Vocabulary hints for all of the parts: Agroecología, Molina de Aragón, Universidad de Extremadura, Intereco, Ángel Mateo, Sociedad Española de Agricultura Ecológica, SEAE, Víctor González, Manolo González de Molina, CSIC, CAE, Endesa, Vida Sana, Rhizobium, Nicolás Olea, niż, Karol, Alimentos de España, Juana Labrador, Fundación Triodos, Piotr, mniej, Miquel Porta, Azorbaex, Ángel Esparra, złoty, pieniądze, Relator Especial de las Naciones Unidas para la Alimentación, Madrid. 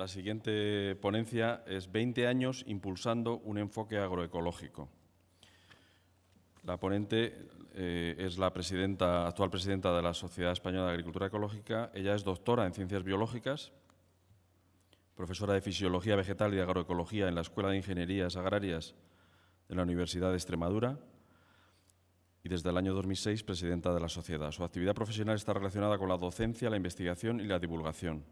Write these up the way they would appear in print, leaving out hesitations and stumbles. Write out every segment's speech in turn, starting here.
La siguiente ponencia es 20 años impulsando un enfoque agroecológico. La ponente es la actual presidenta de la Sociedad Española de Agricultura Ecológica. Ella es doctora en Ciencias Biológicas, profesora de Fisiología Vegetal y Agroecología en la Escuela de Ingenierías Agrarias de la Universidad de Extremadura y desde el año 2006 presidenta de la sociedad. Su actividad profesional está relacionada con la docencia, la investigación y la divulgación.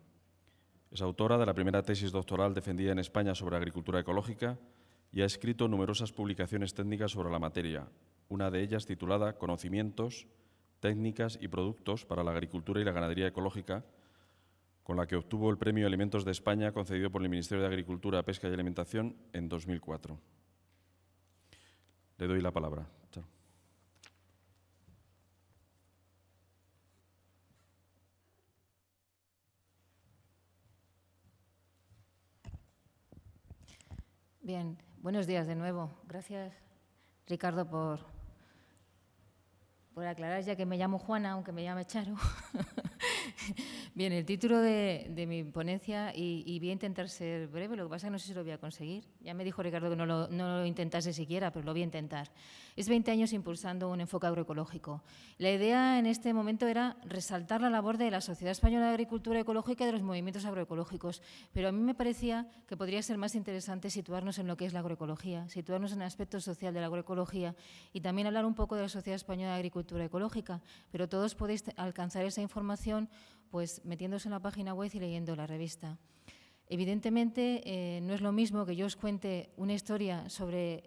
Es autora de la primera tesis doctoral defendida en España sobre agricultura ecológica y ha escrito numerosas publicaciones técnicas sobre la materia, una de ellas titulada Conocimientos, técnicas y productos para la agricultura y la ganadería ecológica, con la que obtuvo el premio Alimentos de España concedido por el Ministerio de Agricultura, Pesca y Alimentación en 2004. Le doy la palabra. Bien, buenos días de nuevo. Gracias, Ricardo, por aclarar, ya que me llamo Juana, aunque me llame Charo. Bien, el título de mi ponencia, y voy a intentar ser breve, lo que pasa es que no sé si lo voy a conseguir. Ya me dijo Ricardo que no lo intentase siquiera, pero lo voy a intentar. Es 20 años impulsando un enfoque agroecológico. La idea en este momento era resaltar la labor de la Sociedad Española de Agricultura Ecológica y de los movimientos agroecológicos, pero a mí me parecía que podría ser más interesante situarnos en lo que es la agroecología, situarnos en el aspecto social de la agroecología y también hablar un poco de la Sociedad Española de Agricultura Ecológica, pero todos podéis alcanzar esa información pues metiéndose en la página web y leyendo la revista. Evidentemente, no es lo mismo que yo os cuente una historia sobre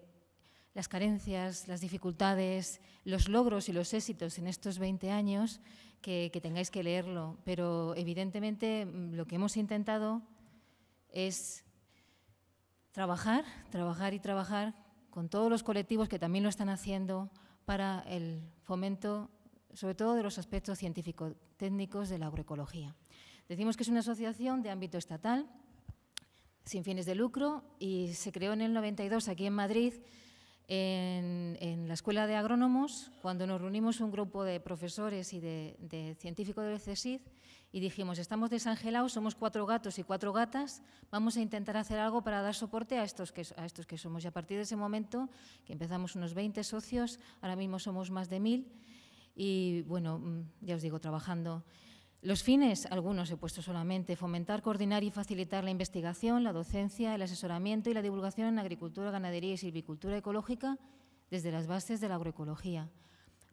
las carencias, las dificultades, los logros y los éxitos en estos 20 años que tengáis que leerlo, pero evidentemente lo que hemos intentado es trabajar con todos los colectivos que también lo están haciendo para el fomento sobre todo de los aspectos científico-técnicos de la agroecología. Decimos que es una asociación de ámbito estatal, sin fines de lucro, y se creó en el 92 aquí en Madrid, en la Escuela de Agrónomos, cuando nos reunimos un grupo de profesores y de científicos del CSIC y dijimos, estamos desangelados, somos 4 gatos y 4 gatas, vamos a intentar hacer algo para dar soporte a estos que somos. Y a partir de ese momento, que empezamos unos 20 socios, ahora mismo somos más de 1000, y, bueno, ya os digo, trabajando. Los fines, algunos he puesto solamente, fomentar, coordinar y facilitar la investigación, la docencia, el asesoramiento y la divulgación en agricultura, ganadería y silvicultura ecológica desde las bases de la agroecología.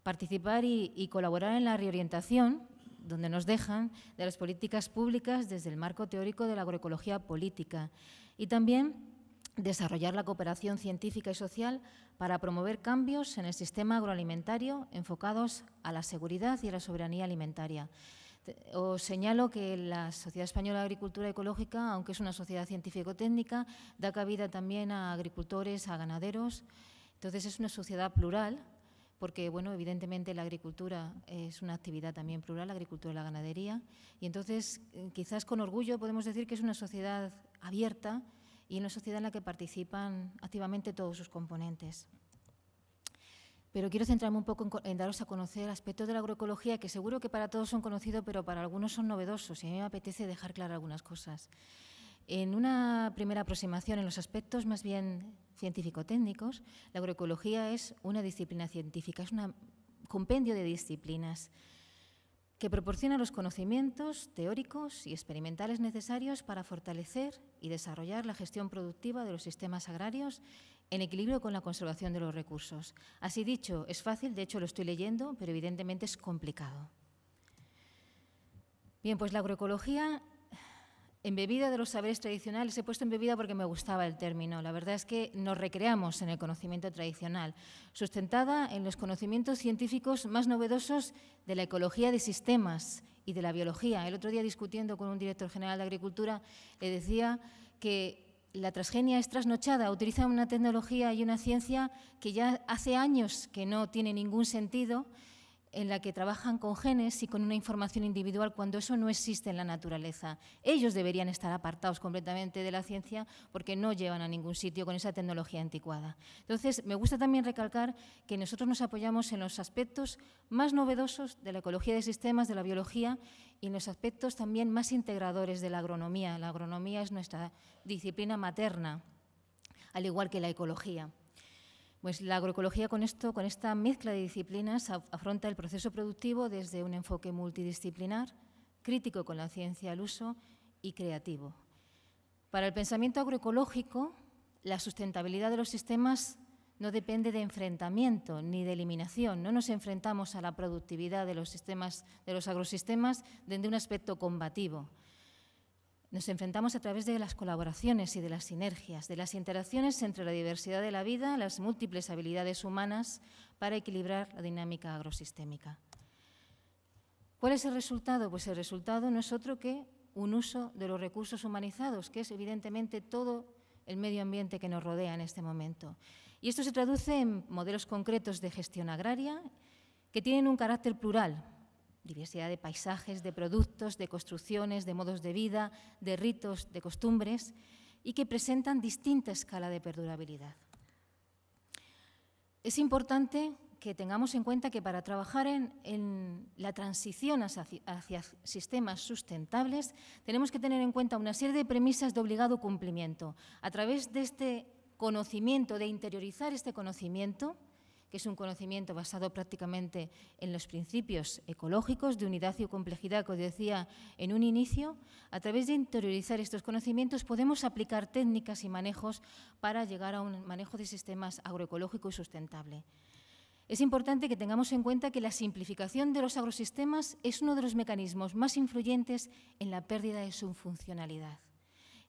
Participar y colaborar en la reorientación, donde nos dejan, de las políticas públicas desde el marco teórico de la agroecología política. Y también desarrollar la cooperación científica y social para promover cambios en el sistema agroalimentario enfocados a la seguridad y a la soberanía alimentaria. Os señalo que la Sociedad Española de Agricultura Ecológica, aunque es una sociedad científico-técnica, da cabida también a agricultores, a ganaderos. Entonces, es una sociedad plural, porque, bueno, evidentemente la agricultura es una actividad también plural, la agricultura y la ganadería. Y entonces, quizás con orgullo podemos decir que es una sociedad abierta, y una sociedad en la que participan activamente todos sus componentes. Pero quiero centrarme un poco en daros a conocer aspectos de la agroecología que seguro que para todos son conocidos, pero para algunos son novedosos, y a mí me apetece dejar claras algunas cosas. En una primera aproximación, en los aspectos más bien científico-técnicos, la agroecología es una disciplina científica, es un compendio de disciplinas que proporciona los conocimientos teóricos y experimentales necesarios para fortalecer y desarrollar la gestión productiva de los sistemas agrarios en equilibrio con la conservación de los recursos. Así dicho, es fácil, de hecho lo estoy leyendo, pero evidentemente es complicado. Bien, pues la agroecología embebida de los saberes tradicionales, he puesto embebida porque me gustaba el término, la verdad es que nos recreamos en el conocimiento tradicional, sustentada en los conocimientos científicos más novedosos de la ecología de sistemas y de la biología. El otro día, discutiendo con un director general de Agricultura, le decía que la transgenia es trasnochada, utiliza una tecnología y una ciencia que ya hace años que no tiene ningún sentido, en la que trabajan con genes y con una información individual cuando eso no existe en la naturaleza. Ellos deberían estar apartados completamente de la ciencia porque no llevan a ningún sitio con esa tecnología anticuada. Entonces, me gusta también recalcar que nosotros nos apoyamos en los aspectos más novedosos de la ecología de sistemas, de la biología y en los aspectos también más integradores de la agronomía. La agronomía es nuestra disciplina materna, al igual que la ecología. Pues la agroecología con esta mezcla de disciplinas afronta el proceso productivo desde un enfoque multidisciplinar, crítico con la ciencia al uso y creativo. Para el pensamiento agroecológico, la sustentabilidad de los sistemas no depende de enfrentamiento ni de eliminación. No nos enfrentamos a la productividad de los sistemas, de los agrosistemas desde un aspecto combativo. Nos enfrentamos a través de las colaboraciones y de las sinergias, de las interacciones entre la diversidad de la vida, las múltiples habilidades humanas para equilibrar la dinámica agrosistémica. ¿Cuál es el resultado? Pues el resultado no es otro que un uso de los recursos humanizados, que es evidentemente todo el medio ambiente que nos rodea en este momento. Y esto se traduce en modelos concretos de gestión agraria que tienen un carácter plural. Diversidad de paisajes, de productos, de construcciones, de modos de vida, de ritos, de costumbres y que presentan distinta escala de perdurabilidad. Es importante que tengamos en cuenta que para trabajar en la transición hacia sistemas sustentables tenemos que tener en cuenta una serie de premisas de obligado cumplimiento. A través de este conocimiento, de interiorizar este conocimiento, que es un conocimiento basado prácticamente en los principios ecológicos de unidad y complejidad que os decía en un inicio, a través de interiorizar estos conocimientos podemos aplicar técnicas y manejos para llegar a un manejo de sistemas agroecológico y sustentable. Es importante que tengamos en cuenta que la simplificación de los agrosistemas es uno de los mecanismos más influyentes en la pérdida de su funcionalidad.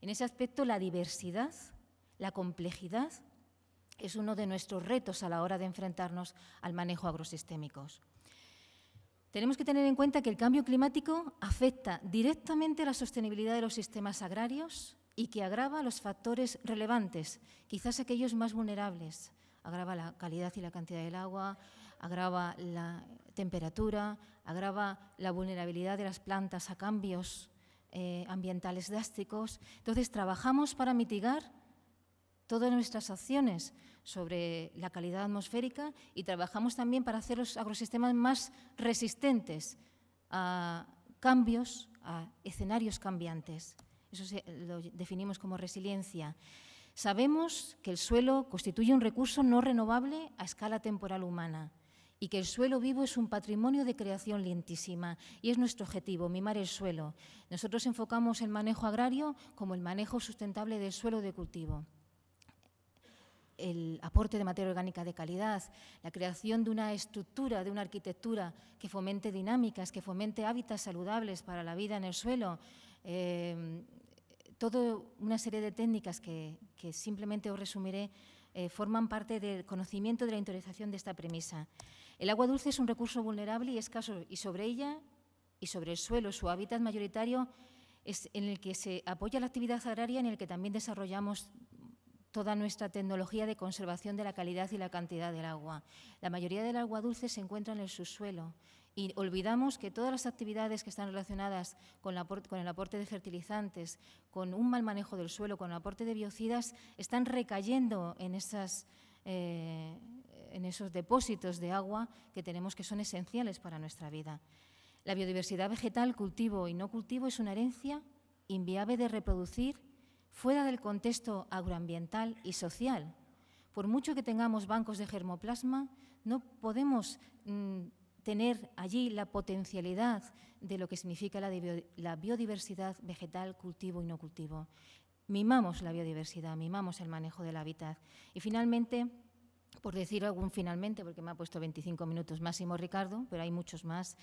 En ese aspecto, la diversidad, la complejidad, es uno de nuestros retos a la hora de enfrentarnos al manejo agrosistémico. Tenemos que tener en cuenta que el cambio climático afecta directamente a la sostenibilidad de los sistemas agrarios y que agrava los factores relevantes, quizás aquellos más vulnerables. Agrava la calidad y la cantidad del agua, agrava la temperatura, agrava la vulnerabilidad de las plantas a cambios ambientales drásticos. Entonces, trabajamos para mitigar todas nuestras acciones sobre la calidad atmosférica y trabajamos también para hacer los agrosistemas más resistentes a cambios, a escenarios cambiantes. Eso lo definimos como resiliencia. Sabemos que el suelo constituye un recurso no renovable a escala temporal humana y que el suelo vivo es un patrimonio de creación lentísima y es nuestro objetivo, mimar el suelo. Nosotros enfocamos el manejo agrario como el manejo sustentable del suelo de cultivo. El aporte de materia orgánica de calidad, la creación de una estructura, de una arquitectura que fomente dinámicas, que fomente hábitats saludables para la vida en el suelo, toda una serie de técnicas que simplemente os resumiré, forman parte del conocimiento de la interiorización de esta premisa. El agua dulce es un recurso vulnerable y escaso, y sobre ella y sobre el suelo, su hábitat mayoritario, es en el que se apoya la actividad agraria, en el que también desarrollamos toda nuestra tecnología de conservación de la calidad y la cantidad del agua. La mayoría del agua dulce se encuentra en el subsuelo y olvidamos que todas las actividades que están relacionadas con el aporte de fertilizantes, con un mal manejo del suelo, con el aporte de biocidas, están recayendo en esos depósitos de agua que tenemos que son esenciales para nuestra vida. La biodiversidad vegetal, cultivo y no cultivo, es una herencia inviable de reproducir fuera del contexto agroambiental y social. Por mucho que tengamos bancos de germoplasma, no podemos tener allí la potencialidad de lo que significa la biodiversidad vegetal, cultivo y no cultivo. Mimamos la biodiversidad, mimamos el manejo del hábitat. Y finalmente, por decir algún finalmente, porque me ha puesto 25 minutos máximo Ricardo, pero hay muchos más,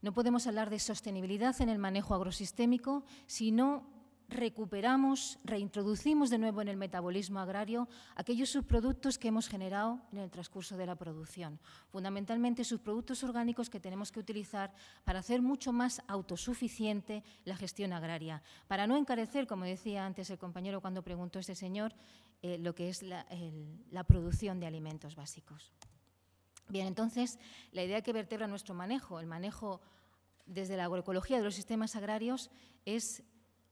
no podemos hablar de sostenibilidad en el manejo agrosistémico si no recuperamos, reintroducimos de nuevo en el metabolismo agrario aquellos subproductos que hemos generado en el transcurso de la producción. Fundamentalmente, subproductos orgánicos que tenemos que utilizar para hacer mucho más autosuficiente la gestión agraria, para no encarecer, como decía antes el compañero cuando preguntó este señor, lo que es la producción de alimentos básicos. Bien, entonces, la idea que vertebra nuestro manejo, el manejo desde la agroecología de los sistemas agrarios, es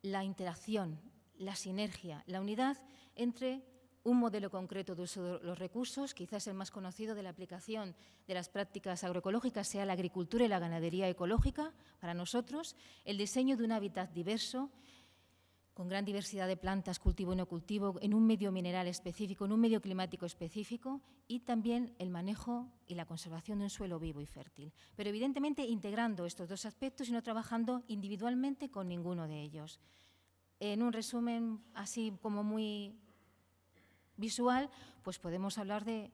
la interacción, la sinergia, la unidad entre un modelo concreto de uso de los recursos, quizás el más conocido de la aplicación de las prácticas agroecológicas, sea la agricultura y la ganadería ecológica, para nosotros, el diseño de un hábitat diverso, con gran diversidad de plantas, cultivo y no cultivo, en un medio mineral específico, en un medio climático específico, y también el manejo y la conservación de un suelo vivo y fértil. Pero evidentemente integrando estos dos aspectos y no trabajando individualmente con ninguno de ellos. En un resumen así como muy visual, pues podemos hablar de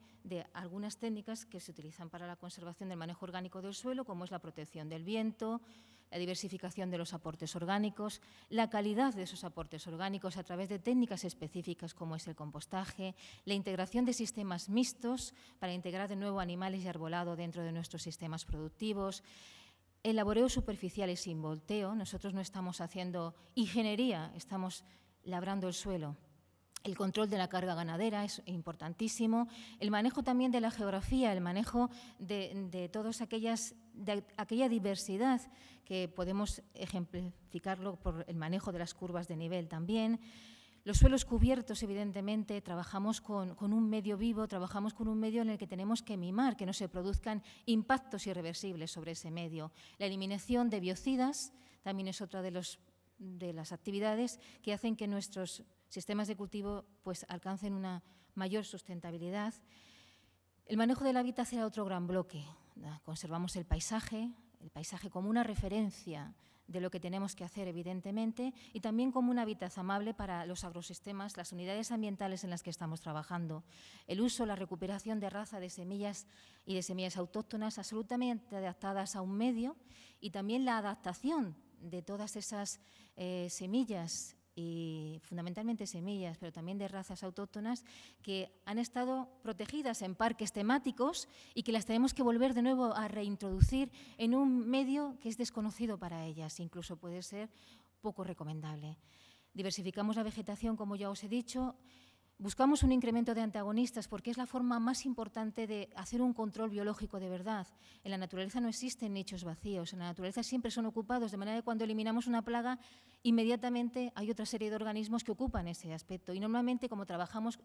algunas técnicas que se utilizan para la conservación del manejo orgánico del suelo, como es la protección del viento, la diversificación de los aportes orgánicos, la calidad de esos aportes orgánicos a través de técnicas específicas como es el compostaje, la integración de sistemas mixtos para integrar de nuevo animales y arbolado dentro de nuestros sistemas productivos, el laboreo superficial y sin volteo. Nosotros no estamos haciendo ingeniería, estamos labrando el suelo. El control de la carga ganadera es importantísimo, el manejo también de la geografía, el manejo de aquella diversidad que podemos ejemplificarlo por el manejo de las curvas de nivel también. Los suelos cubiertos, evidentemente, trabajamos con un medio vivo, trabajamos con un medio en el que tenemos que mimar, que no se produzcan impactos irreversibles sobre ese medio. La eliminación de biocidas también es otra de las actividades que hacen que nuestros sistemas de cultivo pues alcancen una mayor sustentabilidad. El manejo del hábitat será otro gran bloque. Conservamos el paisaje como una referencia de lo que tenemos que hacer, evidentemente, y también como un hábitat amable para los agrosistemas, las unidades ambientales en las que estamos trabajando. El uso, la recuperación de raza de semillas y de semillas autóctonas absolutamente adaptadas a un medio, y también la adaptación de todas esas semillas y fundamentalmente semillas, pero también de razas autóctonas que han estado protegidas en parques temáticos y que las tenemos que volver de nuevo a reintroducir en un medio que es desconocido para ellas, incluso puede ser poco recomendable. Diversificamos la vegetación, como ya os he dicho, buscamos un incremento de antagonistas porque es la forma más importante de hacer un control biológico de verdad. En la naturaleza no existen nichos vacíos, en la naturaleza siempre son ocupados, de manera que cuando eliminamos una plaga, inmediatamente hay otra serie de organismos que ocupan ese aspecto y normalmente como trabajamos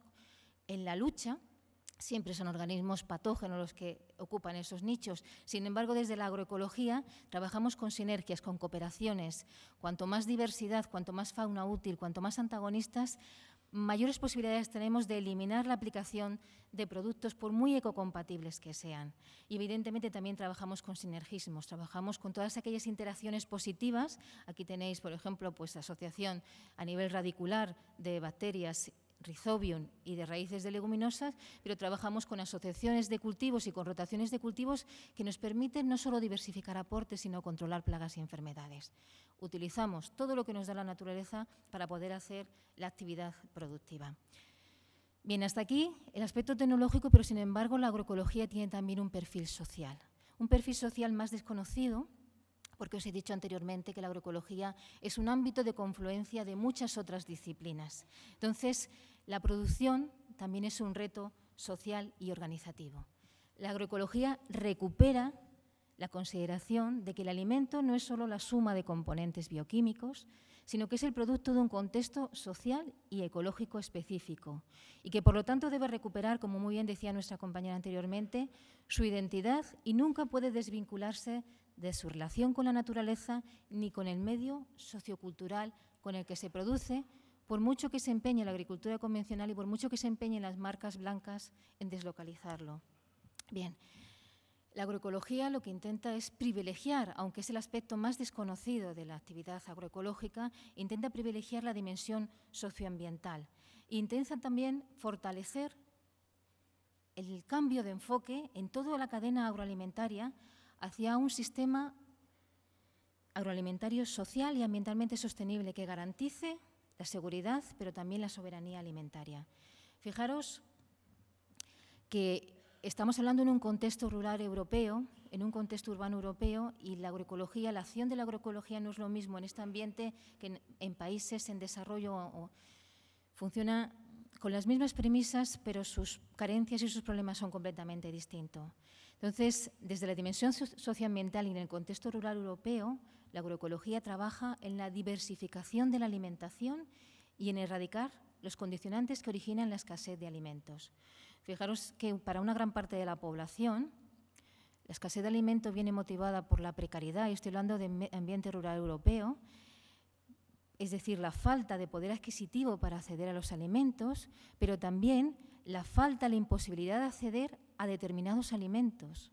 en la lucha, siempre son organismos patógenos los que ocupan esos nichos. Sin embargo, desde la agroecología trabajamos con sinergias, con cooperaciones. Cuanto más diversidad, cuanto más fauna útil, cuanto más antagonistas, mayores posibilidades tenemos de eliminar la aplicación de productos por muy ecocompatibles que sean. Y evidentemente también trabajamos con sinergismos, trabajamos con todas aquellas interacciones positivas. Aquí tenéis, por ejemplo, pues asociación a nivel radicular de bacterias, Rhizobium y de raíces de leguminosas, pero trabajamos con asociaciones de cultivos y con rotaciones de cultivos que nos permiten no solo diversificar aportes, sino controlar plagas y enfermedades. Utilizamos todo lo que nos da la naturaleza para poder hacer la actividad productiva. Bien, hasta aquí el aspecto tecnológico, pero sin embargo la agroecología tiene también un perfil social más desconocido, porque os he dicho anteriormente que la agroecología es un ámbito de confluencia de muchas otras disciplinas. Entonces, la producción también es un reto social y organizativo. La agroecología recupera la consideración de que el alimento no es solo la suma de componentes bioquímicos, sino que es el producto de un contexto social y ecológico específico y que, por lo tanto, debe recuperar, como muy bien decía nuestra compañera anteriormente, su identidad y nunca puede desvincularse de su relación con la naturaleza ni con el medio sociocultural con el que se produce, por mucho que se empeñe la agricultura convencional y por mucho que se empeñen las marcas blancas en deslocalizarlo. Bien, la agroecología lo que intenta es privilegiar, aunque es el aspecto más desconocido de la actividad agroecológica, intenta privilegiar la dimensión socioambiental. Intenta también fortalecer el cambio de enfoque en toda la cadena agroalimentaria hacia un sistema agroalimentario social y ambientalmente sostenible que garantice la seguridad, pero también la soberanía alimentaria. Fijaros que estamos hablando en un contexto rural europeo, en un contexto urbano europeo, y la agroecología, la acción de la agroecología no es lo mismo en este ambiente que en países en desarrollo. Funciona con las mismas premisas, pero sus carencias y sus problemas son completamente distintos. Entonces, desde la dimensión socioambiental y en el contexto rural europeo, la agroecología trabaja en la diversificación de la alimentación y en erradicar los condicionantes que originan la escasez de alimentos. Fijaros que para una gran parte de la población, la escasez de alimentos viene motivada por la precariedad, y estoy hablando de ambiente rural europeo, es decir, la falta de poder adquisitivo para acceder a los alimentos, pero también la falta, la imposibilidad de acceder a determinados alimentos.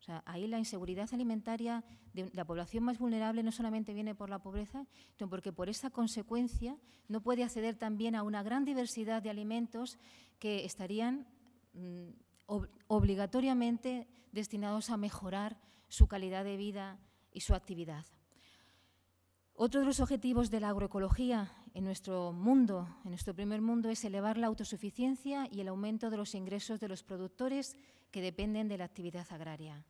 O sea, ahí la inseguridad alimentaria de la población más vulnerable no solamente viene por la pobreza, sino porque por esa consecuencia no puede acceder también a una gran diversidad de alimentos que estarían obligatoriamente destinados a mejorar su calidad de vida y su actividad. Otro de los objetivos de la agroecología en nuestro mundo, en nuestro primer mundo, es elevar la autosuficiencia y el aumento de los ingresos de los productores que dependen de la actividad agraria.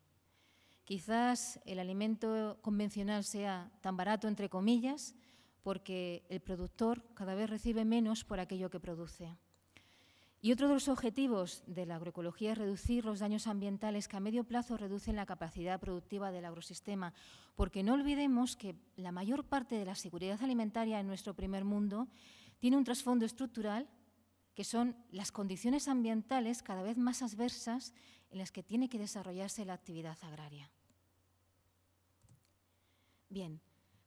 Quizás el alimento convencional sea tan barato, entre comillas, porque el productor cada vez recibe menos por aquello que produce. Y otro de los objetivos de la agroecología es reducir los daños ambientales que a medio plazo reducen la capacidad productiva del agrosistema, porque no olvidemos que la mayor parte de la seguridad alimentaria en nuestro primer mundo tiene un trasfondo estructural, que son las condiciones ambientales cada vez más adversas en las que tiene que desarrollarse la actividad agraria. Bien.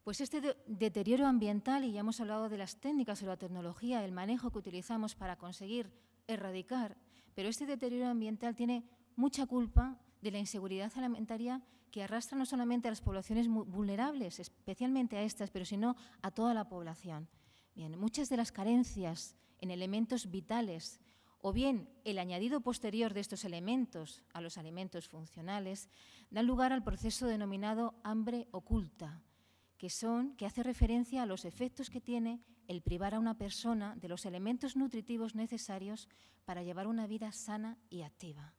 Pues este deterioro ambiental, y ya hemos hablado de las técnicas o la tecnología, el manejo que utilizamos para conseguir erradicar, pero este deterioro ambiental tiene mucha culpa de la inseguridad alimentaria que arrastra no solamente a las poblaciones vulnerables, especialmente a estas, pero sino a toda la población. Bien, muchas de las carencias en elementos vitales o bien el añadido posterior de estos elementos a los alimentos funcionales dan lugar al proceso denominado hambre oculta, que hace referencia a los efectos que tiene el privar a una persona de los elementos nutritivos necesarios para llevar una vida sana y activa.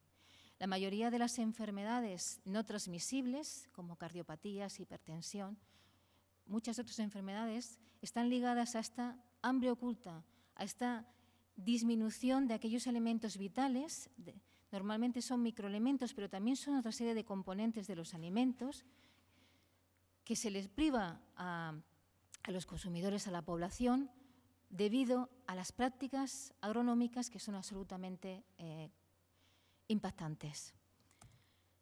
La mayoría de las enfermedades no transmisibles, como cardiopatías, hipertensión, muchas otras enfermedades están ligadas a esta hambre oculta, a esta disminución de aquellos elementos vitales, normalmente son microelementos, pero también son otra serie de componentes de los alimentos, que se les priva a los consumidores, a la población, debido a las prácticas agronómicas que son absolutamente impactantes.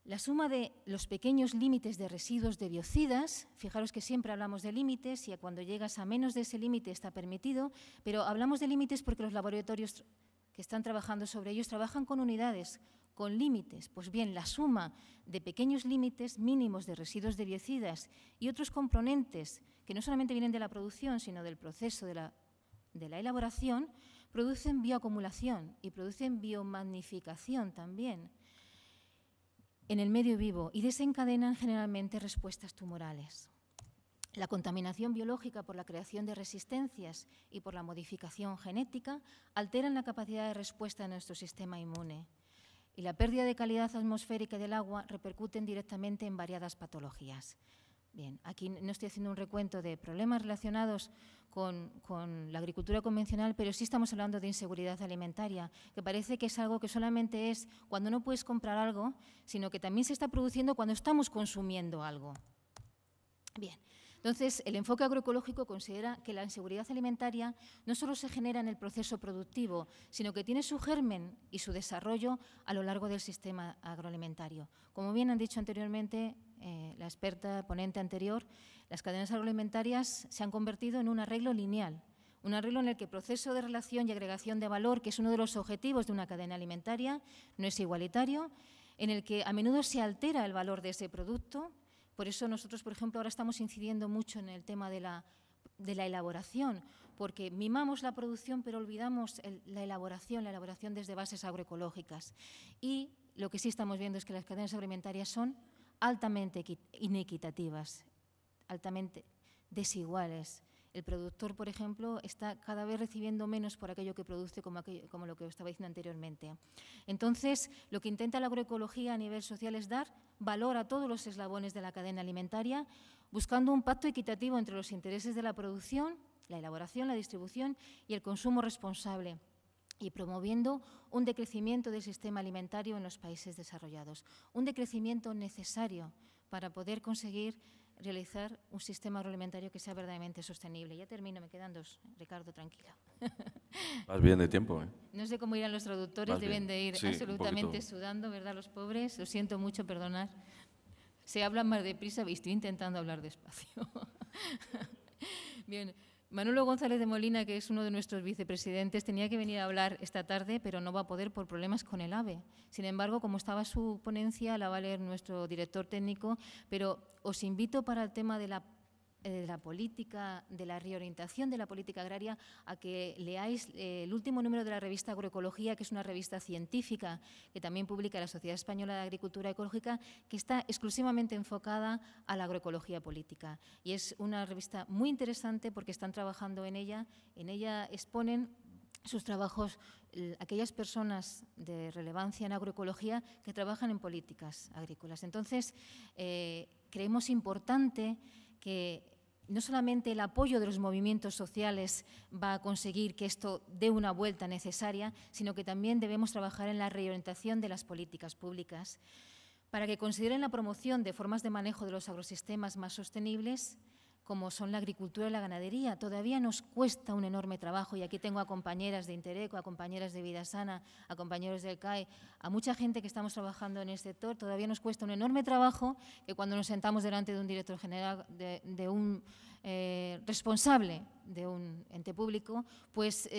La suma de los pequeños límites de residuos de biocidas, fijaros que siempre hablamos de límites y cuando llegas a menos de ese límite está permitido, pero hablamos de límites porque los laboratorios que están trabajando sobre ellos trabajan con unidades, con límites. Pues bien, la suma de pequeños límites mínimos de residuos de biocidas y otros componentes que no solamente vienen de la producción, sino del proceso de la elaboración, producen bioacumulación y producen biomagnificación también en el medio vivo y desencadenan generalmente respuestas tumorales. La contaminación biológica por la creación de resistencias y por la modificación genética alteran la capacidad de respuesta de nuestro sistema inmune. Y la pérdida de calidad atmosférica del agua repercuten directamente en variadas patologías. Bien, aquí no estoy haciendo un recuento de problemas relacionados con la agricultura convencional, pero sí estamos hablando de inseguridad alimentaria, que parece que es algo que solamente es cuando no puedes comprar algo, sino que también se está produciendo cuando estamos consumiendo algo. Bien. Entonces, el enfoque agroecológico considera que la inseguridad alimentaria no solo se genera en el proceso productivo, sino que tiene su germen y su desarrollo a lo largo del sistema agroalimentario. Como bien han dicho anteriormente, la experta ponente anterior, las cadenas agroalimentarias se han convertido en un arreglo lineal, un arreglo en el que el proceso de relación y agregación de valor, que es uno de los objetivos de una cadena alimentaria, no es igualitario, en el que a menudo se altera el valor de ese producto. Por eso nosotros, por ejemplo, ahora estamos incidiendo mucho en el tema de la elaboración, porque mimamos la producción pero olvidamos la elaboración desde bases agroecológicas. Y lo que sí estamos viendo es que las cadenas agroalimentarias son altamente inequitativas, altamente desiguales. El productor, por ejemplo, está cada vez recibiendo menos por aquello que produce, como lo que estaba diciendo anteriormente. Entonces, lo que intenta la agroecología a nivel social es dar valor a todos los eslabones de la cadena alimentaria, buscando un pacto equitativo entre los intereses de la producción, la elaboración, la distribución y el consumo responsable, y promoviendo un decrecimiento del sistema alimentario en los países desarrollados, un decrecimiento necesario para poder conseguir realizar un sistema agroalimentario que sea verdaderamente sostenible. Ya termino, me quedan dos. Ricardo, tranquilo. Vas bien de tiempo, ¿eh? No sé cómo irán los traductores, deben de ir sí, absolutamente sudando, ¿verdad? Los pobres, lo siento mucho, perdonad. Se hablan más deprisa y estoy intentando hablar despacio. Bien. Manolo González de Molina, que es uno de nuestros vicepresidentes, tenía que venir a hablar esta tarde, pero no va a poder por problemas con el AVE. Sin embargo, como estaba su ponencia, la va a leer nuestro director técnico, pero os invito para el tema de la política, de la reorientación de la política agraria, a que leáis el último número de la revista Agroecología, que es una revista científica que también publica la Sociedad Española de Agricultura Ecológica, que está exclusivamente enfocada a la agroecología política. Y es una revista muy interesante porque están trabajando en ella. En ella exponen sus trabajos aquellas personas de relevancia en agroecología que trabajan en políticas agrícolas. Entonces, creemos importante que no solamente el apoyo de los movimientos sociales va a conseguir que esto dé una vuelta necesaria, sino que también debemos trabajar en la reorientación de las políticas públicas para que consideren la promoción de formas de manejo de los agrosistemas más sostenibles, como son la agricultura y la ganadería. Todavía nos cuesta un enorme trabajo, y aquí tengo a compañeras de Intereco, a compañeras de Vida Sana, a compañeros del CAE, a mucha gente que estamos trabajando en el sector. Todavía nos cuesta un enorme trabajo que cuando nos sentamos delante de un director general, de un responsable de un ente público, pues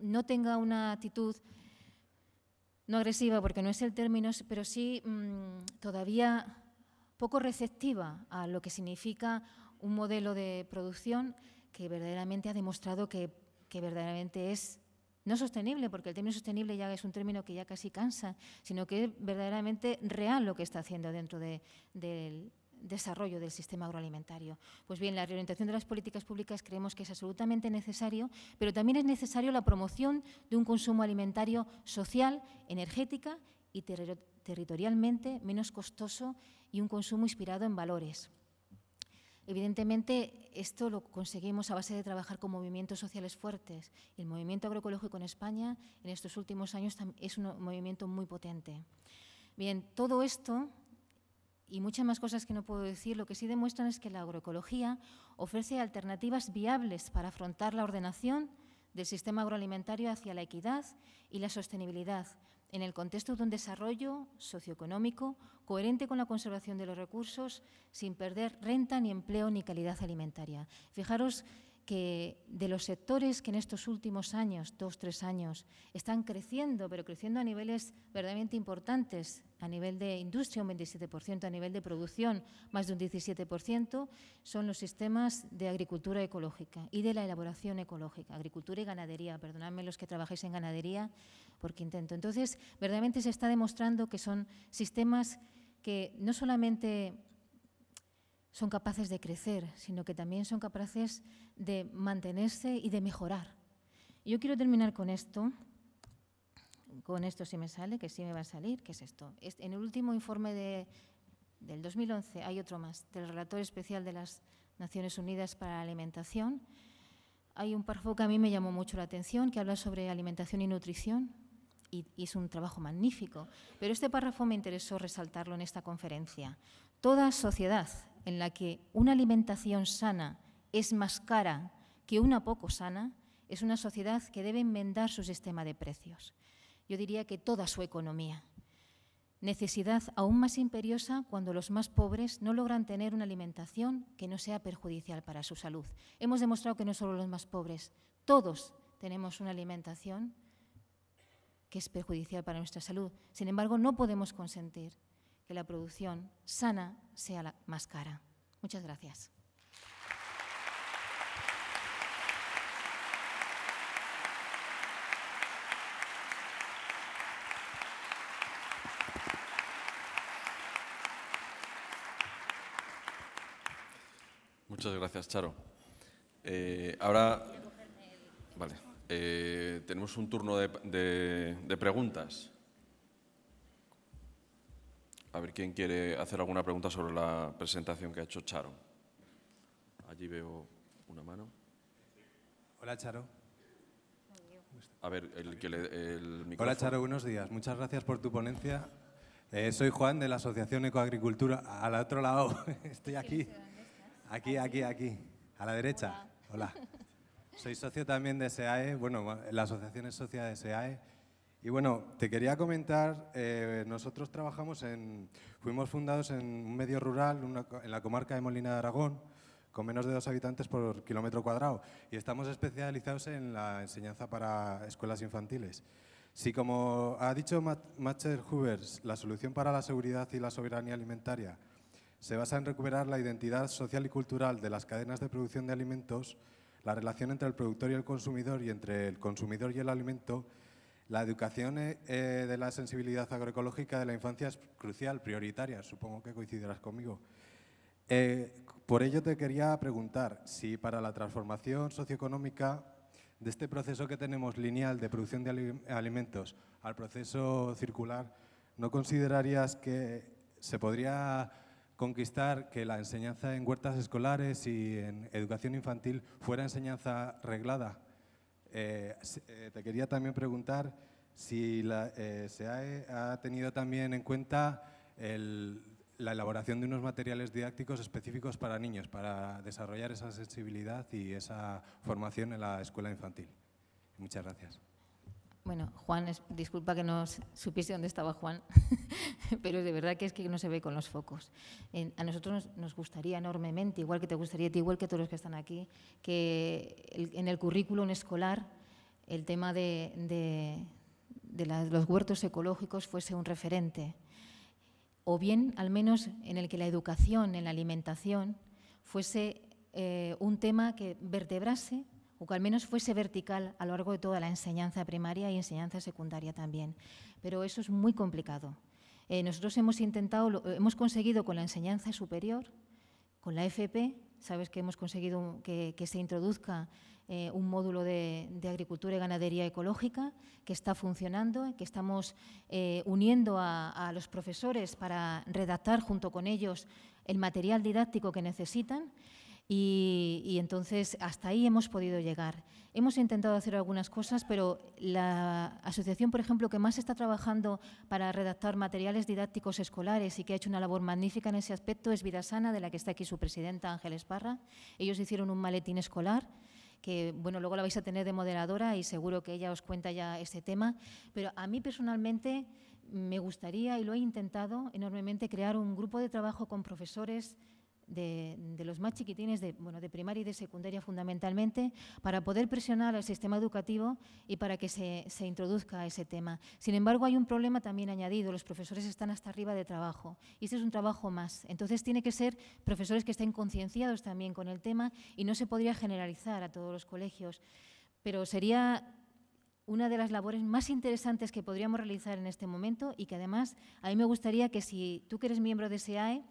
no tenga una actitud no agresiva, porque no es el término, pero sí todavía poco receptiva a lo que significa un modelo de producción que verdaderamente ha demostrado que verdaderamente es no sostenible, porque el término sostenible ya es un término que ya casi cansa, sino que es verdaderamente real lo que está haciendo dentro del desarrollo del sistema agroalimentario. Pues bien, la reorientación de las políticas públicas creemos que es absolutamente necesario, pero también es necesario la promoción de un consumo alimentario social, energética y territorialmente menos costoso, y un consumo inspirado en valores. Evidentemente, esto lo conseguimos a base de trabajar con movimientos sociales fuertes. El movimiento agroecológico en España, en estos últimos años, es un movimiento muy potente. Bien, todo esto y muchas más cosas que no puedo decir, lo que sí demuestran es que la agroecología ofrece alternativas viables para afrontar la ordenación del sistema agroalimentario hacia la equidad y la sostenibilidad, en el contexto de un desarrollo socioeconómico coherente con la conservación de los recursos, sin perder renta, ni empleo, ni calidad alimentaria. Fijaros que de los sectores que en estos últimos años, 2 o 3 años, están creciendo, pero creciendo a niveles verdaderamente importantes, a nivel de industria un 27%, a nivel de producción más de un 17%, son los sistemas de agricultura ecológica y de la elaboración ecológica, agricultura y ganadería. Perdonadme los que trabajéis en ganadería, porque intento. Entonces, verdaderamente se está demostrando que son sistemas que no solamente son capaces de crecer, sino que también son capaces de mantenerse y de mejorar. Yo quiero terminar con esto si me sale, que sí me va a salir, ¿qué es esto? En el último informe del 2011, hay otro más, del Relator Especial de las Naciones Unidas para la Alimentación, hay un párrafo que a mí me llamó mucho la atención, que habla sobre alimentación y nutrición, y es un trabajo magnífico, pero este párrafo me interesó resaltarlo en esta conferencia. Toda sociedad en la que una alimentación sana es más cara que una poco sana, es una sociedad que debe enmendar su sistema de precios. Yo diría que toda su economía. Necesidad aún más imperiosa cuando los más pobres no logran tener una alimentación que no sea perjudicial para su salud. Hemos demostrado que no solo los más pobres, todos tenemos una alimentación que es perjudicial para nuestra salud. Sin embargo, no podemos consentir que la producción sana sea la más cara. Muchas gracias. Muchas gracias, Charo. Ahora, vale, tenemos un turno de preguntas. A ver quién quiere hacer alguna pregunta sobre la presentación que ha hecho Charo. Allí veo una mano. Hola, Charo. A ver, el micrófono. Hola, Charo, buenos días. Muchas gracias por tu ponencia. Soy Juan, de la Asociación Ecoagricultura. Al otro lado, estoy aquí. Aquí. A la derecha. Hola. Soy socio también de SEAE. Bueno, la asociación es socia de SEAE. Y bueno, te quería comentar, nosotros trabajamos fuimos fundados en un medio rural, en la comarca de Molina de Aragón, con menos de 2 habitantes por kilómetro cuadrado. Y estamos especializados en la enseñanza para escuelas infantiles. Si, como ha dicho Macher Hubers, la solución para la seguridad y la soberanía alimentaria se basa en recuperar la identidad social y cultural de las cadenas de producción de alimentos, la relación entre el productor y el consumidor y entre el consumidor y el alimento, la educación de la sensibilidad agroecológica de la infancia es crucial, prioritaria, supongo que coincidirás conmigo. Por ello te quería preguntar si para la transformación socioeconómica de este proceso que tenemos lineal de producción de alimentos al proceso circular, ¿no considerarías que se podría conquistar que la enseñanza en huertas escolares y en educación infantil fuera enseñanza reglada? Te quería también preguntar si SEAE ha tenido también en cuenta la elaboración de unos materiales didácticos específicos para niños, para desarrollar esa sensibilidad y esa formación en la escuela infantil. Muchas gracias. Bueno, Juan, disculpa que no supiese dónde estaba Juan, pero de verdad que es que no se ve con los focos. A nosotros nos gustaría enormemente, igual que te gustaría a ti, igual que todos los que están aquí, que en el currículum escolar el tema de los huertos ecológicos fuese un referente, o bien, al menos, en el que la educación, en la alimentación, fuese un tema que vertebrase o que al menos fuese vertical a lo largo de toda la enseñanza primaria y enseñanza secundaria también. Pero eso es muy complicado. Nosotros hemos conseguido con la enseñanza superior, con la FP, sabes que hemos conseguido que se introduzca un módulo de agricultura y ganadería ecológica que está funcionando, que estamos uniendo a los profesores para redactar junto con ellos el material didáctico que necesitan. Y entonces hasta ahí hemos podido llegar. Hemos intentado hacer algunas cosas, pero la asociación, por ejemplo, que más está trabajando para redactar materiales didácticos escolares y que ha hecho una labor magnífica en ese aspecto es Vida Sana, de la que está aquí su presidenta, Ángel Esparra. Ellos hicieron un maletín escolar que, bueno, luego la vais a tener de moderadora y seguro que ella os cuenta ya este tema. Pero a mí personalmente me gustaría, y lo he intentado enormemente, crear un grupo de trabajo con profesores de los más chiquitines, de primaria y de secundaria fundamentalmente, para poder presionar al sistema educativo y para que se introduzca ese tema. Sin embargo, hay un problema también añadido, los profesores están hasta arriba de trabajo y este es un trabajo más. Entonces, tiene que ser profesores que estén concienciados también con el tema y no se podría generalizar a todos los colegios, pero sería una de las labores más interesantes que podríamos realizar en este momento y que además a mí me gustaría que, si tú que eres miembro de SEAE,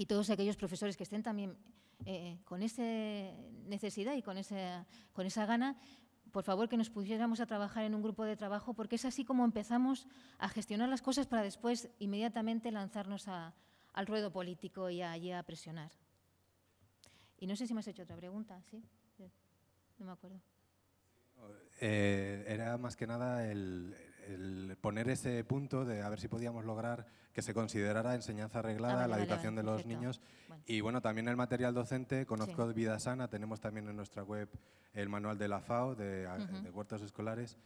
y todos aquellos profesores que estén también con esa necesidad y con esa gana, por favor, que nos pusiéramos a trabajar en un grupo de trabajo, porque es así como empezamos a gestionar las cosas para después inmediatamente lanzarnos al ruedo político y allí a presionar. Y no sé si me has hecho otra pregunta, ¿sí? No me acuerdo. Era más que nada el poner ese punto de a ver si podíamos lograr que se considerara enseñanza reglada, la educación de los niños. Bueno. Y bueno, también el material docente, conozco sí. Vida Sana, tenemos también en nuestra web el manual de la FAO, de huertos escolares.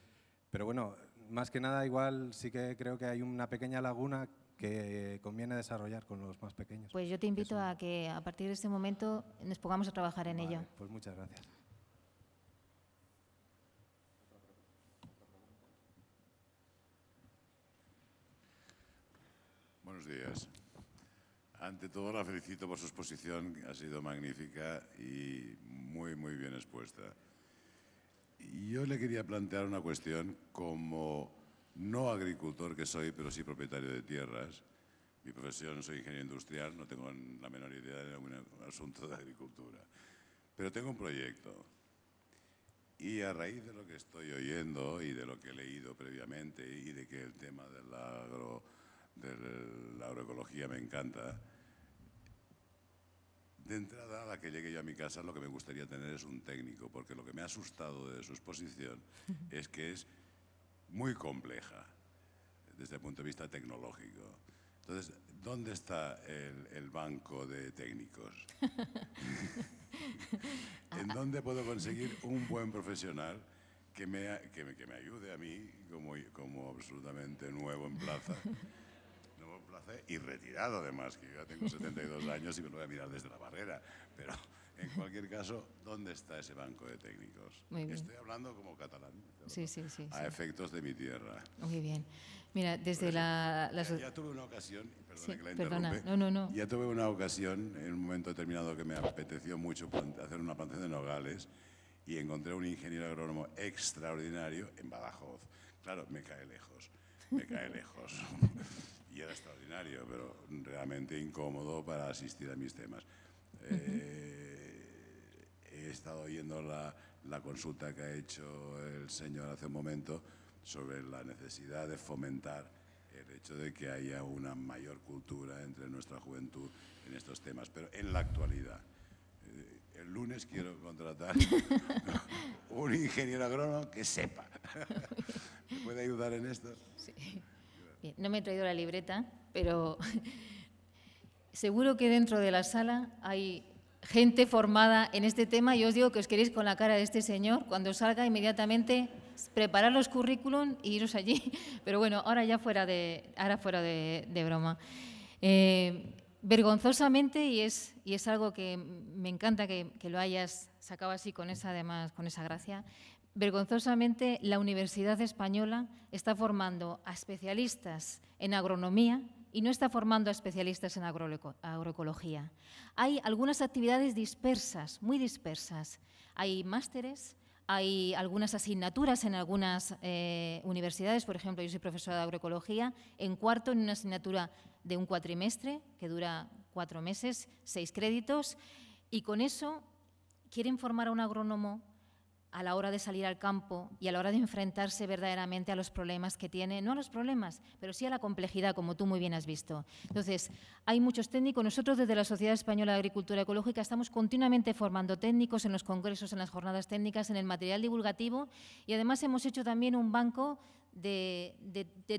Pero bueno, más que nada igual sí que creo que hay una pequeña laguna que conviene desarrollar con los más pequeños. Pues yo te invito a que a partir de este momento nos pongamos a trabajar en ello. Pues muchas gracias. Buenos días. Ante todo, la felicito por su exposición, ha sido magnífica y muy bien expuesta. Yo le quería plantear una cuestión como no agricultor que soy, pero sí propietario de tierras. Mi profesión soy ingeniero industrial, no tengo la menor idea de ningún asunto de agricultura. Pero tengo un proyecto y a raíz de lo que estoy oyendo y de lo que he leído previamente y de que el tema del de la agroecología me encanta. De entrada, a la que llegue yo a mi casa, lo que me gustaría tener es un técnico, porque lo que me ha asustado de su exposición es que es muy compleja desde el punto de vista tecnológico. Entonces, ¿dónde está el banco de técnicos? ¿En dónde puedo conseguir un buen profesional que me ayude a mí, como absolutamente nuevo en plaza? Y retirado, además, que yo ya tengo 72 años y me lo voy a mirar desde la barrera. Pero, en cualquier caso, ¿dónde está ese banco de técnicos? Estoy hablando como catalán. Sí, sí, sí. A efectos de mi tierra. Muy bien. Mira, desde eso, ya tuve una ocasión, perdona, sí, que la interrumpe. No, no, no. Ya tuve una ocasión, en un momento determinado, que me apeteció mucho hacer una plantación de nogales y encontré un ingeniero agrónomo extraordinario en Badajoz. Claro, me cae lejos. Me cae lejos. Y era extraordinario, pero realmente incómodo para asistir a mis temas. He estado oyendo la consulta que ha hecho el señor hace un momento sobre la necesidad de fomentar el hecho de que haya una mayor cultura entre nuestra juventud en estos temas, pero en la actualidad. El lunes quiero contratar un ingeniero agrónomo que sepa. ¿Me puede ayudar en esto? Sí. Bien, no me he traído la libreta, pero seguro que dentro de la sala hay gente formada en este tema. Yo os digo que os queréis con la cara de este señor. Cuando salga, inmediatamente preparar los currículum e iros allí. Pero bueno, ahora ya fuera de broma. Vergonzosamente, y es algo que me encanta que lo hayas sacado así, con esa gracia. Vergonzosamente, la Universidad Española está formando a especialistas en agronomía y no está formando a especialistas en agroecología. Hay algunas actividades dispersas, muy dispersas. Hay másteres, hay algunas asignaturas en algunas universidades. Por ejemplo, yo soy profesora de agroecología, en cuarto, en una asignatura de un cuatrimestre, que dura 4 meses, 6 créditos, y con eso quieren formar a un agrónomo a la hora de salir al campo y a la hora de enfrentarse verdaderamente a los problemas que tiene, no a los problemas, pero sí a la complejidad, como tú muy bien has visto. Entonces, hay muchos técnicos. Nosotros desde la Sociedad Española de Agricultura Ecológica estamos continuamente formando técnicos en los congresos, en las jornadas técnicas, en el material divulgativo, y además hemos hecho también un banco de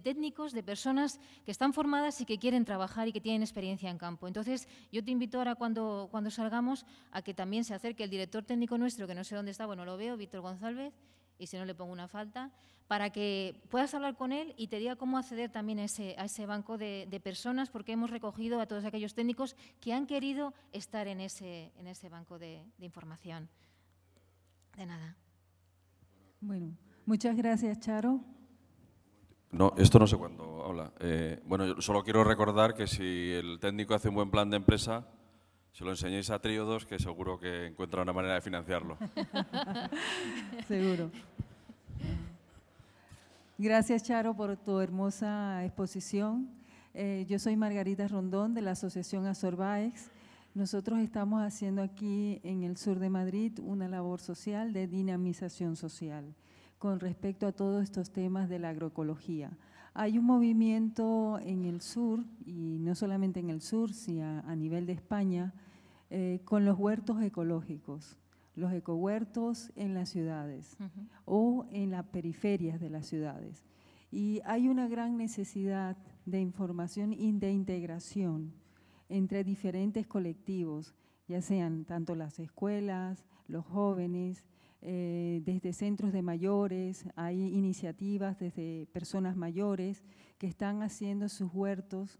técnicos, de personas que están formadas y que quieren trabajar y que tienen experiencia en campo. Entonces, yo te invito ahora, cuando salgamos, a que también se acerque el director técnico nuestro, que no sé dónde está, bueno, lo veo, Víctor González, y si no le pongo una falta, para que puedas hablar con él y te diga cómo acceder también a ese banco de personas, porque hemos recogido a todos aquellos técnicos que han querido estar en ese banco de información. De nada. Bueno, muchas gracias, Charo. No, esto no sé cuándo habla. Bueno, yo solo quiero recordar que si el técnico hace un buen plan de empresa, se lo enseñéis a Triodos, que seguro que encuentra una manera de financiarlo. Seguro. Gracias, Charo, por tu hermosa exposición. Yo soy Margarita Rondón, de la Asociación Azorbaex. Nosotros estamos haciendo aquí, en el sur de Madrid, una labor social de dinamización social con respecto a todos estos temas de la agroecología. Hay un movimiento en el sur, y no solamente en el sur, sino a nivel de España, con los huertos ecológicos, los ecohuertos en las ciudades o en las periferias de las ciudades. Y hay una gran necesidad de información y de integración entre diferentes colectivos, ya sean tanto las escuelas, los jóvenes, desde centros de mayores, hay iniciativas desde personas mayores que están haciendo sus huertos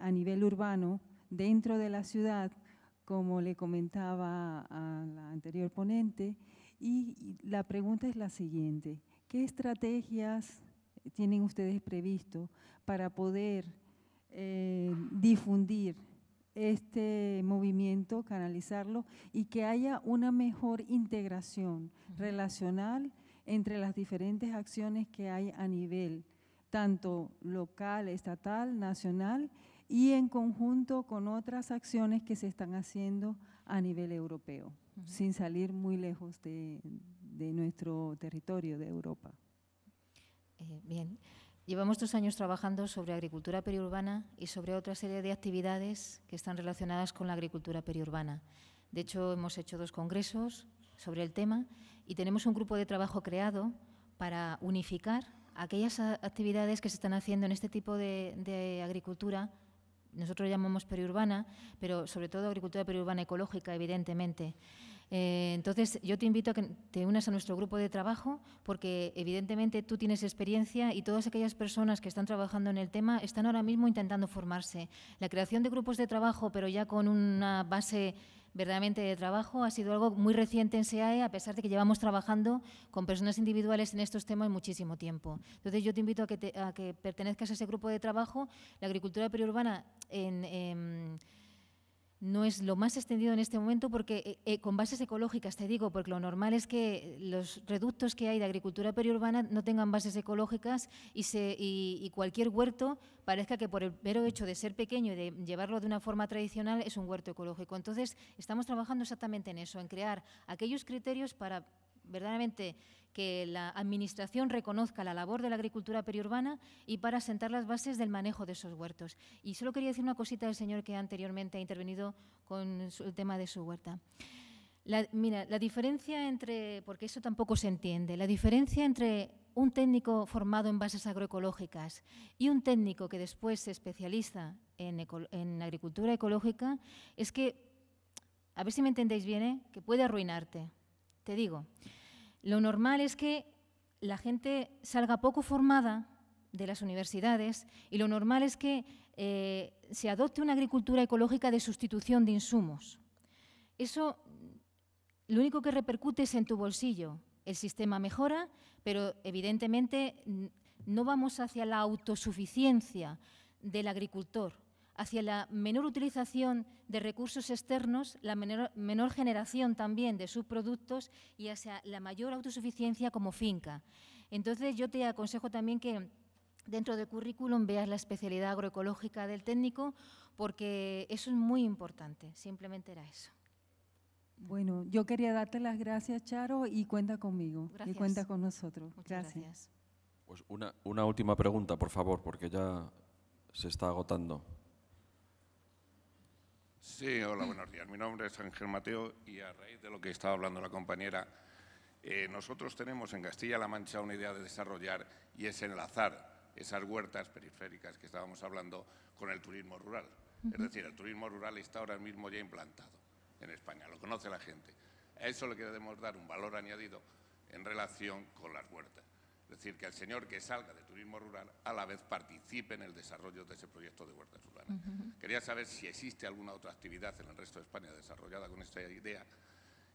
a nivel urbano dentro de la ciudad, como le comentaba a la anterior ponente. Y la pregunta es la siguiente: ¿qué estrategias tienen ustedes previsto para poder difundir este movimiento, canalizarlo, y que haya una mejor integración relacional entre las diferentes acciones que hay a nivel tanto local, estatal, nacional y en conjunto con otras acciones que se están haciendo a nivel europeo, sin salir muy lejos de nuestro territorio de Europa? Bien. Llevamos 2 años trabajando sobre agricultura periurbana y sobre otra serie de actividades que están relacionadas con la agricultura periurbana. De hecho, hemos hecho 2 congresos sobre el tema y tenemos un grupo de trabajo creado para unificar aquellas actividades que se están haciendo en este tipo de agricultura. Nosotros llamamos periurbana, pero sobre todo agricultura periurbana ecológica, evidentemente. Entonces, yo te invito a que te unas a nuestro grupo de trabajo porque, evidentemente, tú tienes experiencia y todas aquellas personas que están trabajando en el tema están ahora mismo intentando formarse. La creación de grupos de trabajo, pero ya con una base verdaderamente de trabajo, ha sido algo muy reciente en SEAE, a pesar de que llevamos trabajando con personas individuales en estos temas muchísimo tiempo. Entonces, yo te invito a que pertenezcas a ese grupo de trabajo. La agricultura periurbana no es lo más extendido en este momento porque con bases ecológicas, te digo, porque lo normal es que los reductos que hay de agricultura periurbana no tengan bases ecológicas y cualquier huerto parezca que por el mero hecho de ser pequeño y de llevarlo de una forma tradicional es un huerto ecológico. Entonces, estamos trabajando exactamente en eso, en crear aquellos criterios para verdaderamente que la Administración reconozca la labor de la agricultura periurbana y para sentar las bases del manejo de esos huertos. Y solo quería decir una cosita al señor que anteriormente ha intervenido con el tema de su huerta. Mira, la diferencia entre, porque eso tampoco se entiende, la diferencia entre un técnico formado en bases agroecológicas y un técnico que después se especializa en agricultura ecológica es que, a ver si me entendéis bien, que puede arruinarte. Te digo, lo normal es que la gente salga poco formada de las universidades y lo normal es que se adopte una agricultura ecológica de sustitución de insumos. Eso lo único que repercute es en tu bolsillo. El sistema mejora, pero evidentemente no vamos hacia la autosuficiencia del agricultor, hacia la menor utilización de recursos externos, la menor generación también de subproductos y hacia la mayor autosuficiencia como finca. Entonces, yo te aconsejo también que dentro del currículum veas la especialidad agroecológica del técnico porque eso es muy importante, simplemente era eso. Bueno, yo quería darte las gracias, Charo, y cuenta conmigo, gracias. Y cuenta con nosotros. Muchas gracias. Pues una última pregunta, por favor, porque ya se está agotando. Sí, hola, buenos días. Mi nombre es Ángel Mateo y a raíz de lo que estaba hablando la compañera, nosotros tenemos en Castilla-La Mancha una idea de desarrollar y es enlazar esas huertas periféricas que estábamos hablando con el turismo rural. Es decir, el turismo rural está ahora mismo ya implantado en España, lo conoce la gente. A eso le queremos dar un valor añadido en relación con las huertas. Es decir, que el señor que salga de turismo rural a la vez participe en el desarrollo de ese proyecto de huertas urbanas. Quería saber si existe alguna otra actividad en el resto de España desarrollada con esta idea.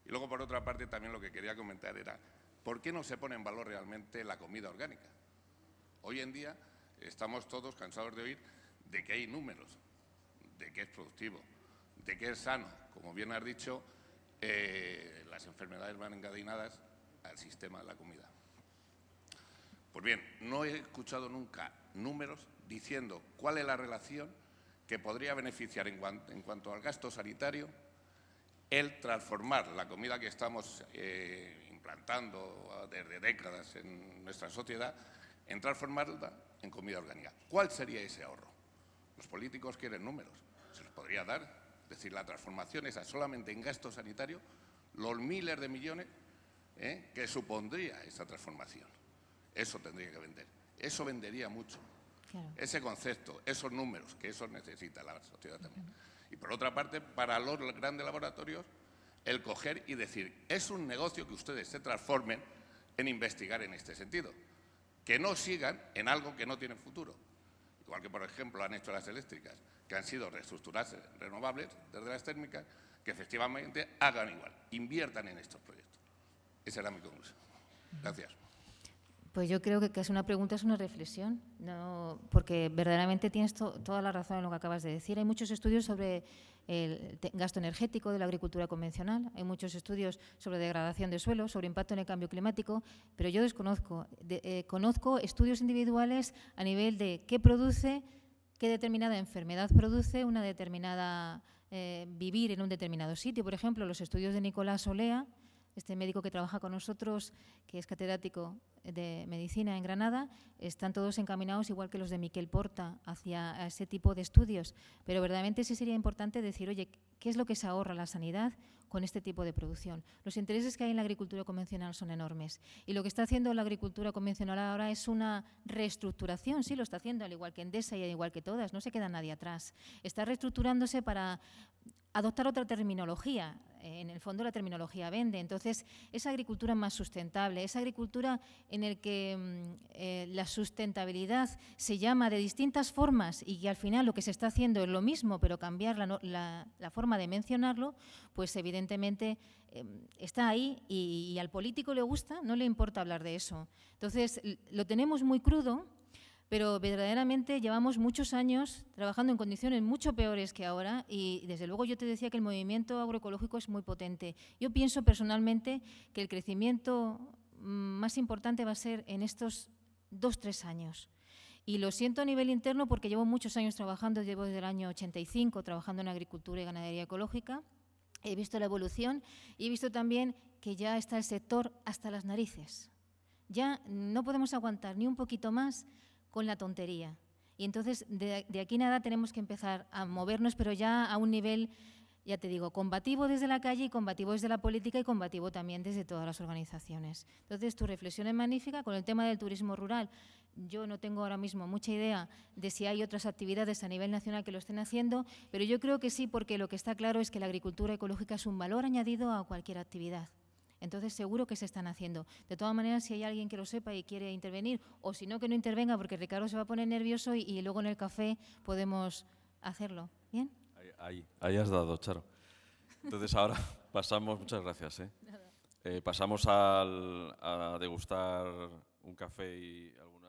Y luego, por otra parte, también lo que quería comentar era ¿por qué no se pone en valor realmente la comida orgánica? Hoy en día estamos todos cansados de oír de que hay números, de que es productivo, de que es sano. Como bien has dicho, las enfermedades van encadenadas al sistema de la comida. Pues bien, no he escuchado nunca números diciendo cuál es la relación que podría beneficiar en cuanto al gasto sanitario el transformar la comida que estamos implantando desde décadas en nuestra sociedad, en transformarla en comida orgánica. ¿Cuál sería ese ahorro? Los políticos quieren números, se los podría dar. Es decir, la transformación esa solamente en gasto sanitario, los miles de millones que supondría esa transformación. Eso tendría que vender. Eso vendería mucho. Claro. Ese concepto, esos números, que eso necesita la sociedad también. Y por otra parte, para los grandes laboratorios, el coger y decir, es un negocio que ustedes se transformen en investigar en este sentido. Que no sigan en algo que no tiene futuro. Igual que, por ejemplo, han hecho las eléctricas, que han sido reestructuradas, renovables, desde las térmicas, que efectivamente hagan igual, inviertan en estos proyectos. Esa era mi conclusión. Gracias. Pues yo creo que una pregunta es una reflexión, ¿no? Porque verdaderamente tienes toda la razón en lo que acabas de decir. Hay muchos estudios sobre el gasto energético de la agricultura convencional, hay muchos estudios sobre degradación de suelo, sobre impacto en el cambio climático, pero yo desconozco. Conozco estudios individuales a nivel de qué produce, qué determinada enfermedad produce una determinada vivir en un determinado sitio. Por ejemplo, los estudios de Nicolás Olea, Este médico que trabaja con nosotros, que es catedrático de medicina en Granada, están todos encaminados, igual que los de Miquel Porta, hacia ese tipo de estudios. Pero verdaderamente sí sería importante decir, oye, ¿qué es lo que se ahorra la sanidad con este tipo de producción? Los intereses que hay en la agricultura convencional son enormes. Y lo que está haciendo la agricultura convencional ahora es una reestructuración. Sí, lo está haciendo, al igual que Endesa y al igual que todas. No se queda nadie atrás. Está reestructurándose para adoptar otra terminología. En el fondo, la terminología vende. Entonces, esa agricultura más sustentable, esa agricultura en la que la sustentabilidad se llama de distintas formas y que al final lo que se está haciendo es lo mismo, pero cambiar la forma de mencionarlo, pues evidentemente está ahí y al político le gusta, no le importa hablar de eso. Entonces, lo tenemos muy crudo, pero verdaderamente llevamos muchos años trabajando en condiciones mucho peores que ahora y, desde luego, yo te decía que el movimiento agroecológico es muy potente. Yo pienso personalmente que el crecimiento más importante va a ser en estos 2 o 3 años. Y lo siento a nivel interno porque llevo muchos años trabajando, llevo desde el año 85 trabajando en agricultura y ganadería ecológica. He visto la evolución y he visto también que ya está el sector hasta las narices. Ya no podemos aguantar ni un poquito más con la tontería. Y entonces, de aquí nada, tenemos que empezar a movernos, pero ya a un nivel, ya te digo, combativo desde la calle y combativo desde la política y combativo también desde todas las organizaciones. Entonces, tu reflexión es magnífica. Con el tema del turismo rural, yo no tengo ahora mismo mucha idea de si hay otras actividades a nivel nacional que lo estén haciendo, pero yo creo que sí, porque lo que está claro es que la agricultura ecológica es un valor añadido a cualquier actividad. Entonces, seguro que se están haciendo. De todas maneras, si hay alguien que lo sepa y quiere intervenir, o si no, que no intervenga, porque Ricardo se va a poner nervioso y luego en el café podemos hacerlo. ¿Bien? Ahí has dado, Charo. Entonces, ahora pasamos, muchas gracias. Pasamos a degustar un café y algún